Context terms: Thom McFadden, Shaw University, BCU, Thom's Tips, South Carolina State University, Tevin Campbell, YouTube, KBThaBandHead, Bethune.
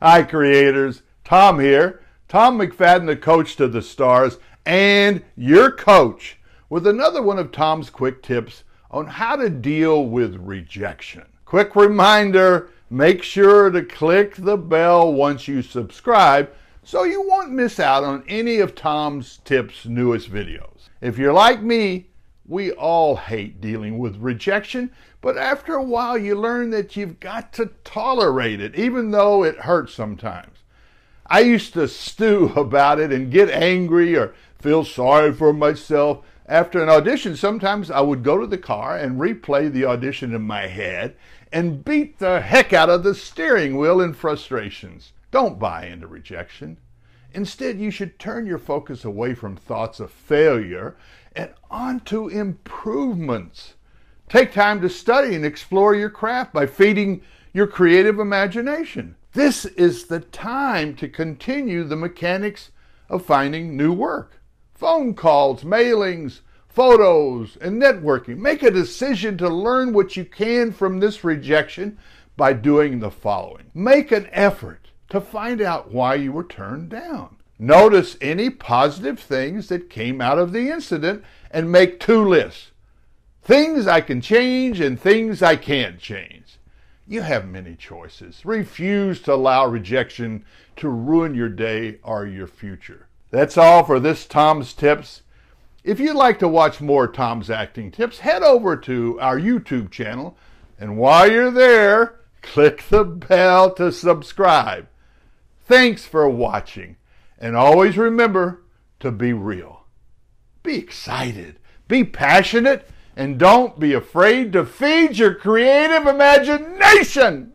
Hi creators, Thom here. Thom McFadden, the coach to the stars, and your coach with another one of Thom's quick tips on how to deal with rejection. Quick reminder, make sure to click the bell once you subscribe so you won't miss out on any of Thom's tips' newest videos. If you're like me, we all hate dealing with rejection, but after a while you learn that you've got to tolerate it, even though it hurts sometimes. I used to stew about it and get angry or feel sorry for myself. After an audition, sometimes I would go to the car and replay the audition in my head and beat the heck out of the steering wheel in frustrations. Don't buy into rejection. Instead, you should turn your focus away from thoughts of failure and onto improvements. Take time to study and explore your craft by feeding your creative imagination. This is the time to continue the mechanics of finding new work. Phone calls, mailings, photos, and networking. Make a decision to learn what you can from this rejection by doing the following. Make an effort to find out why you were turned down. Notice any positive things that came out of the incident and make two lists. Things I can change and things I can't change. You have many choices. Refuse to allow rejection to ruin your day or your future. That's all for this Thom's Tips. If you'd like to watch more Thom's acting tips, head over to our YouTube channel, and while you're there, click the bell to subscribe. Thanks for watching, and always remember to be real. Be excited, be passionate, and don't be afraid to feed your creative imagination!